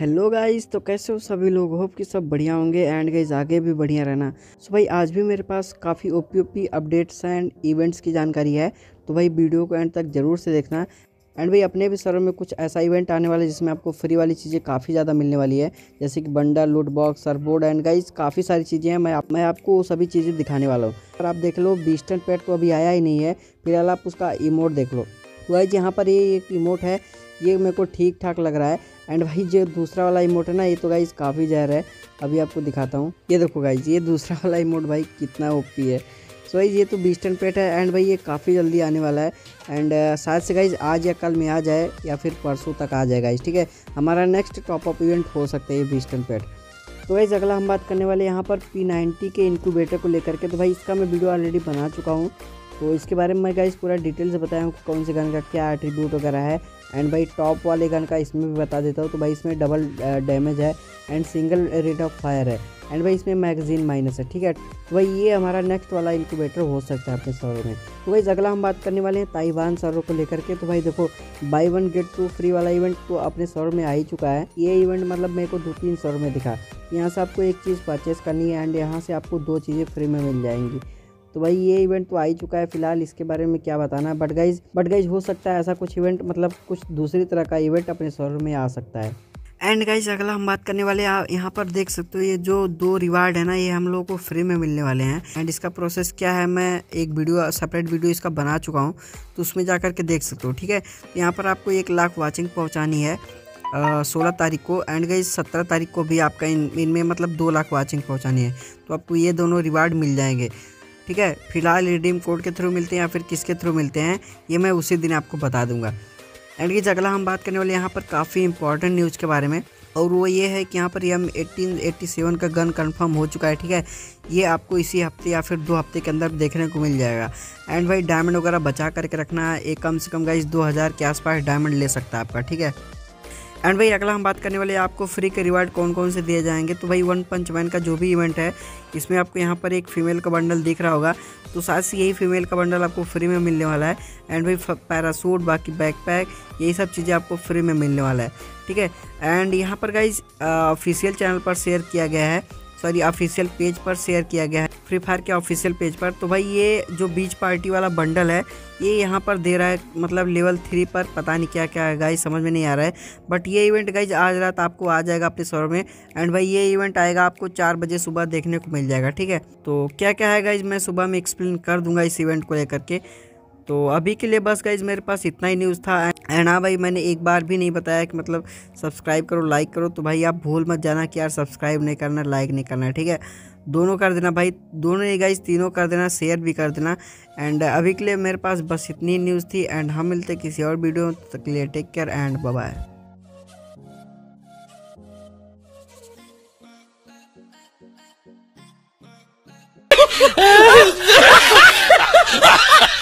Hello guys, तो कैसे हो सभी लोग। होप कि सब बढ़िया होंगे एंड गाइस आगे भी बढ़िया रहना। सो भाई आज भी मेरे पास काफ़ी ओपी अपडेट्स एंड इवेंट्स की जानकारी है, तो भाई वीडियो को एंड तक ज़रूर से देखना। एंड भाई अपने भी सर्वर में कुछ ऐसा इवेंट आने वाला है जिसमें आपको फ्री वाली चीज़ें काफ़ी ज़्यादा मिलने वाली है, जैसे कि बंडल, लूट बॉक्स, सर्फबोर्ड एंड गाइस काफ़ी सारी चीज़ें हैं। मैं आपको सभी चीज़ें दिखाने वाला हूँ। और आप देख लो, बीस्टन पेट तो अभी आया ही नहीं है, फिलहाल आप उसका इमोट देख लो। तो गाइस यहाँ पर ये एक इमोट है, ये मेरे को ठीक ठाक लग रहा है। एंड भाई जो दूसरा वाला इमोट है ना, ये तो गाइस काफ़ी जहर है। अभी आपको दिखाता हूँ, ये देखो गाइस, ये दूसरा वाला इमोट भाई कितना ओपी है। सो गाइस ये तो बीस्टन पेट है एंड भाई ये काफ़ी जल्दी आने वाला है। एंड शायद से गाइस आज या कल में आ जाए या फिर परसों तक आ जाए गाइस, ठीक है। हमारा नेक्स्ट टॉप अप इवेंट हो सकता है ये बीस्टन पेट। तो गाइस अगला हम बात करने वाले यहाँ पर P90 के इनक्यूबेटर को लेकर के। तो भाई इसका मैं वीडियो ऑलरेडी बना चुका हूँ, तो इसके बारे में मैं गाइस पूरा डिटेल से बताया हूँ कौन से गन का क्या एट्रीब्यूट वगैरह है। एंड भाई टॉप वाले गन का इसमें भी बता देता हूँ। तो भाई इसमें डबल डैमेज है and single rate of fire है एंड भाई इसमें मैगजीन माइनस है, ठीक है। तो भाई ये हमारा नेक्स्ट वाला इनक्यूबेटर हो सकता है अपने सर्वर में। तो भाई अगला हम बात करने वाले हैं ताइवान सर्वर को लेकर के। तो भाई देखो, buy 1 get 2 फ्री वाला इवेंट तो अपने सर्वर में आ ही चुका है। ये इवेंट मतलब मेरे को 2-3 सर्वर में दिखा। यहाँ से आपको एक चीज़ परचेस करनी है एंड यहाँ से आपको 2 चीज़ें फ्री में मिल जाएंगी। तो भाई ये इवेंट तो आ ही चुका है, फिलहाल इसके बारे में क्या बताना। बट गाइज हो सकता है ऐसा कुछ इवेंट, मतलब कुछ दूसरी तरह का इवेंट अपने सर्वर में आ सकता है। एंड गाइज अगला हम बात करने वाले, आप यहाँ पर देख सकते हो ये जो 2 रिवार्ड है ना, ये हम लोगों को फ्री में मिलने वाले हैं। एंड इसका प्रोसेस क्या है, मैं एक वीडियो, सेपरेट वीडियो इसका बना चुका हूँ, तो उसमें जा कर के देख सकते हो, ठीक है। यहाँ पर आपको 1 लाख वाचिंग पहुँचानी है 16 तारीख को। एंड गाइज 17 तारीख को भी आपका इनमें मतलब 2 लाख वाचिंग पहुँचानी है, तो आपको ये दोनों रिवार्ड मिल जाएंगे, ठीक है। फिलहाल रिडीम कोड के थ्रू मिलते हैं या फिर किसके थ्रू मिलते हैं ये मैं उसी दिन आपको बता दूंगा। एंड ये अगला हम बात करने वाले यहाँ पर काफ़ी इंपॉर्टेंट न्यूज़ के बारे में, और वो ये है कि यहाँ पर M1887 का गन कंफर्म हो चुका है, ठीक है। ये आपको इसी हफ्ते या फिर 2 हफ्ते के अंदर देखने को मिल जाएगा। एंड भाई डायमंड वगैरह बचा करके रखना है, एक कम से कम गाइस 2000 के आसपास डायमंड ले सकता है आपका, ठीक है। एंड भाई अगला हम बात करने वाले आपको फ्री के रिवार्ड कौन कौन से दिए जाएंगे। तो भाई 1 पंच मैन का जो भी इवेंट है, इसमें आपको यहाँ पर एक फीमेल का बंडल दिख रहा होगा, तो शायद से यही फीमेल का बंडल आपको फ्री में मिलने वाला है। एंड भाई पैरासूट, बाकी बैकपैक, यही सब चीज़ें आपको फ्री में मिलने वाला है, ठीक है। एंड यहाँ पर गाइज ऑफिशियल चैनल पर शेयर किया गया है, सॉरी ऑफिशियल पेज पर शेयर किया गया है, फ्री फायर के ऑफिशियल पेज पर। तो भाई ये जो बीच पार्टी वाला बंडल है ये यहाँ पर दे रहा है, मतलब लेवल 3 पर, पता नहीं क्या क्या है गाइज, समझ में नहीं आ रहा है। बट ये इवेंट गाइज आज रात आपको आ जाएगा अपने सर्वर में। एंड भाई ये इवेंट आएगा आपको 4 बजे सुबह देखने को मिल जाएगा, ठीक है। तो क्या क्या है गाइज मैं सुबह में एक्सप्लेन कर दूंगा इस इवेंट को लेकर के। तो अभी के लिए बस गाइज मेरे पास इतना ही न्यूज़ था। एंड हाँ भाई मैंने एक बार भी नहीं बताया कि मतलब सब्सक्राइब करो, लाइक करो, तो भाई आप भूल मत जाना कि यार सब्सक्राइब नहीं करना, लाइक नहीं करना, ठीक है। दोनों कर देना भाई, दोनों ही गाइज, तीनों कर देना, शेयर भी कर देना। एंड अभी के लिए मेरे पास बस इतनी न्यूज़ थी। एंड हम मिलते किसी और वीडियो तक के लिए, take care and bye bye.